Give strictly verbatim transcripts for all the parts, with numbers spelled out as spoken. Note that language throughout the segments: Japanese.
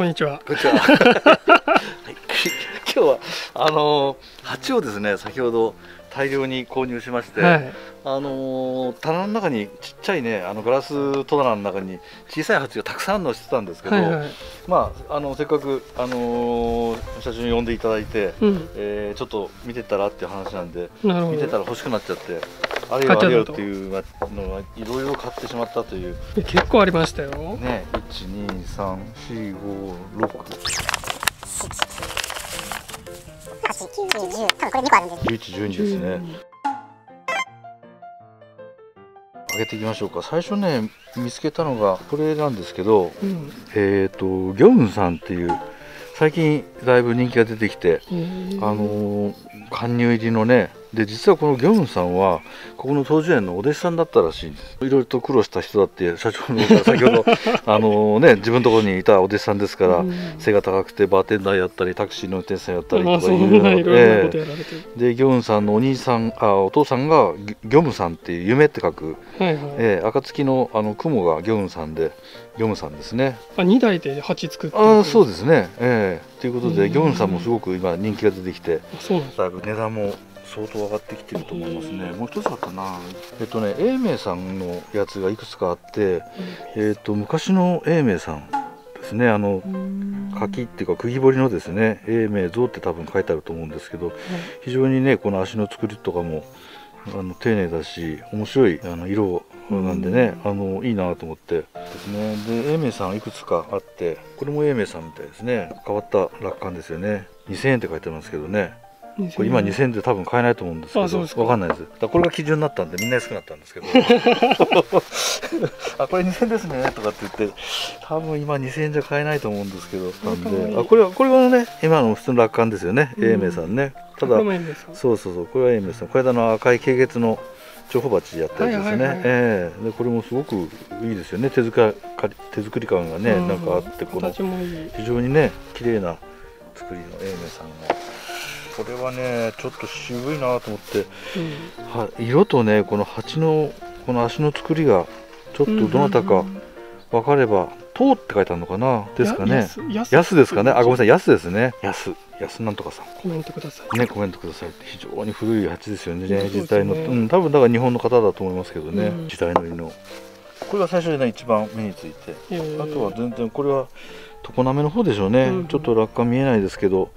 こんにちは。こんにちは。今日はあの鉢をですね、先ほど大量に購入しまして、はい、あの棚の中にちっちゃいね、あのガラス戸棚の中に小さい鉢がたくさんのしてたんですけど、はいはい、まああのせっかくあの社長に呼んでいただいて、うん、えー、ちょっと見てたらっていう話なんで、見てたら欲しくなっちゃって。あれよあれよっていうのがいろいろ買ってしまったという。結構ありましたよね。いち、に、さん、よん、ご、ろく、はち、きゅう、じゅう、多分これにこあるんです。じゅういち、じゅうにですね。上げていきましょうか。最初ね見つけたのがこれなんですけど、うん、えっとギョンさんっていう最近だいぶ人気が出てきて、あの貫入入りのね。で実はこのギョムさんはここの東樹園のお弟子さんだったらしいんです。いろいろと苦労した人だって社長の先ほどあの、ね、自分のところにいたお弟子さんですから、うん、背が高くてバーテンダーやったりタクシーの運転手さんやったりとかいろいろなことで、ギョムさんのお兄さんあお父さんがギョムさんっていう夢って書く、はいはい、えー、暁のあの雲がギョムさんでギョムさんですね。あ、にだいで鉢作ってあそうですね。えー、ということで、うん、ギョムさんもすごく今人気が出てきて、だいぶ値段も相当上がってきてると思いますね。もう一つあったな。えっとね、永明さんのやつがいくつかあって、えっと昔の永明さんですね。あの柿っていうか釘彫りのですね、永明像って多分書いてあると思うんですけど、非常にねこの足の作りとかもあの丁寧だし、面白いあの色なんでね、あのいいなと思ってですね。で、永明さんいくつかあって、これも永明さんみたいですね。変わった落款ですよね。にせんえんって書いてますけどね。これ今にせんえんで多分買えないと思うんですけど、わかんないです。だこれが基準になったんでみんな安くなったんですけどあ、これにせんえんですねとかって言って、多分今にせんえんじゃ買えないと思うんですけど、なんであこれはこれはね今の普通の楽観ですよね、永明さんね。ただそうそうそう、これは永明さん、これだの赤い軽月の蝶穂鉢やったやつですね。ええ、でこれもすごくいいですよね。手作り手作り感がねなんかあって、この非常にね綺麗な作りの永明さんが。これはねちょっと渋いなと思って、うん、は色とねこの鉢のこの足の作りがちょっとどなたか分かれば「とう」って書いてあるのかなですかね、やすですかね、あごめんなさい、やすですね、やすやすなんとかさん、コメントくださいね、コメントくださいって。非常に古い鉢ですよね、時代の、うん、多分だから日本の方だと思いますけどね、うん、時代のりの。これが最初でね一番目について、あとは全然これは常滑の方でしょうね、うん、ちょっと落下見えないですけど。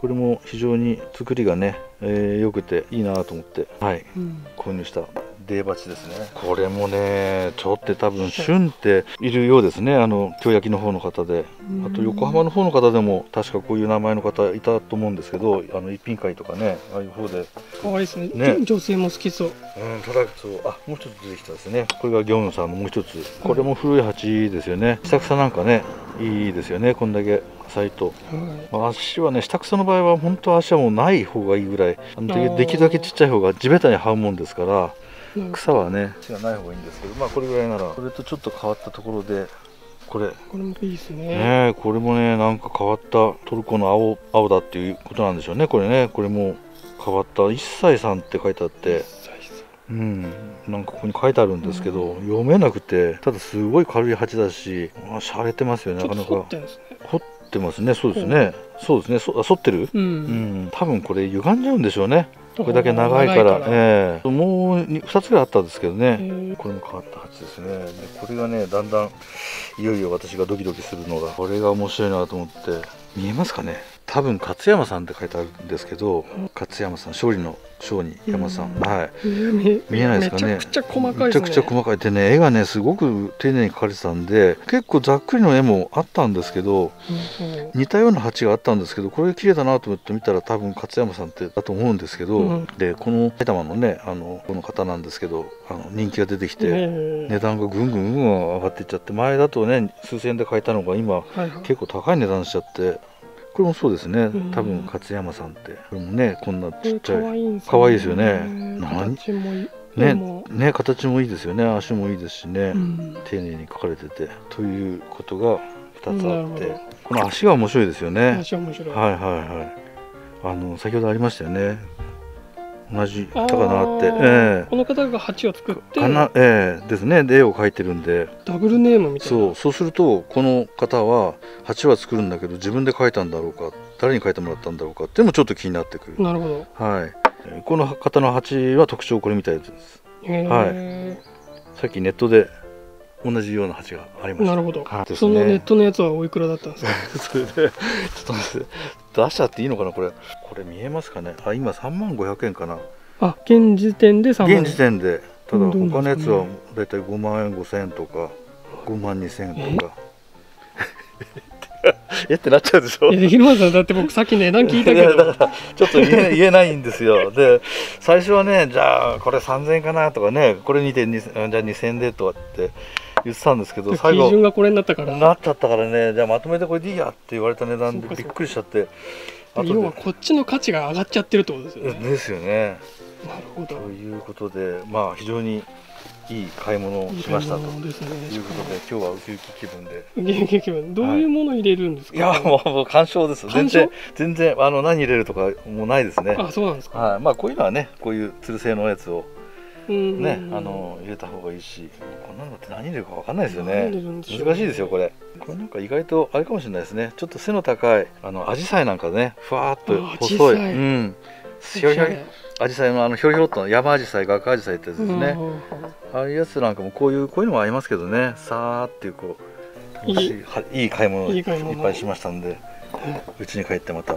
これも非常に作りがね、えー、よくていいなと思って、はい、うん、購入したデーバチですね。これもねちょっと多分旬っているようですね、あの京焼の方の方で、あと横浜の方の方でも確かこういう名前の方いたと思うんですけど、あの一品会とかね、ああいう方で可愛いです ね, ね女性も好きそう、うん、ただそう、あもう一つ出てきたですね。これがギョンさんのもう一つ、これも古い鉢ですよね。下草なんかねいいですよね、こんだけ浅いと、はい、足はね下草の場合は本当足はもうない方がいいぐらい、あのできるだけちっちゃい方が地べたに這うもんですから、草はね血がない方がいいんですけど、まあこれぐらいなら。それとちょっと変わったところでこれこれもいいですね。ねこれもねなんか変わったトルコの青青だっていうことなんでしょうね、これね。これも変わった一切さんって書いてあって、うん、なんかここに書いてあるんですけど、うん、読めなくて、ただすごい軽い鉢だし、しゃれてますよね、なかなか。掘ってるんですね。掘ってますね、そうですね。そうですね、そ、あ、反ってる？うん、うん。多分これ歪んじゃうんでしょうね。これだけ長いから、ええ、もうふたつぐらいあったんですけどね。これも変わった鉢ですね。でこれがねだんだんいよいよ私がドキドキするのが、これが面白いなと思って。見えますかね、多分勝山さんって書いてあるんですけど、勝山さん勝利の勝に山さん、はい見えないですかね。めちゃくちゃ細かい、めちゃくちゃ細かいでね、絵がねすごく丁寧に描かれてたんで、結構ざっくりの絵もあったんですけど、似たような鉢があったんですけど、これ綺麗だなと思って見たら多分勝山さんってだと思うんですけど、でこの埼玉のねあのこの方なんですけど、あの人気が出てきて値段がぐんぐんぐん上がっていっちゃって、前だとね数千円で買えたのが今結構高い値段しちゃって。これもそうですね、多分勝山さんって。これもねこんなちっちゃい可愛いですよね。何ねね形もいいですよね、足もいいですしね、丁寧に描かれててということがふたつあって、この足が面白いですよね。はいはいはい、あの先ほどありましたよね、同じ方かなって、えー、この方が鉢を作ってかな、えー、ですね、で絵を描いてるんでダブルネームみたいな。そう、そうするとこの方は鉢は作るんだけど自分で描いたんだろうか誰に描いてもらったんだろうかっていうのもちょっと気になってくる。なるほど、はい、この方の鉢は特徴これみたいです。へー、はい、さっきネットで同じような鉢がありました。なるほど、はい、そのネットのやつはおいくらだったんですか？それでちょっと待って出しちゃっていいのかな、これ。これ見えますかね。あ、今さんまんごひゃくえんかな。あ、現時点でさんまんえん。現時点で。ただ他のやつはだいたいごまんえんごせんえんとかごまんにせんえんとか。えってなっちゃうでしょ。いや、できるまずだって僕さっき値段聞いたけど。だからちょっと言え、 言えないんですよ。で最初はね、じゃあこれさんぜんえんかなとかね、これにてにじゃあにせんえんでとかって。言ってたんですけど、最後基準がこれになったからなっちゃったからね、じゃあまとめてこれでいいやって言われた値段でびっくりしちゃって、要はこっちの価値が上がっちゃってるってことですよね。ですよね。なるほど。ということで、まあ非常にいい買い物をしましたということで、今日はウキウキ気分で。ウキウキ気分。どういうもの入れるんですか？いや、もう鑑賞です。全然全然あの何入れるとかもうないですね。あ、そうなんですか。はい。まあこういうのはね、こういうつる性のやつを。ね、あの入れた方がいいし、こんなのって何入れるかわかんないですよね。難しいですよこれ。これなんか意外とあれかもしれないですね。ちょっと背の高いあのアジサイなんかね、ふわっと細い、うん、ひょひょアジサイのあのひょひょっと山アジサイ、ガクアジサイってやつですね。ああいうやつなんかもこういうこういうのもありますけどね。さーっていうこういい買い物をいっぱいしましたんで、うちに帰ってまた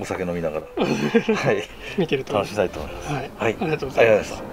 お酒飲みながら、はい、見てると楽しみたいと思います。はい、ありがとうございました。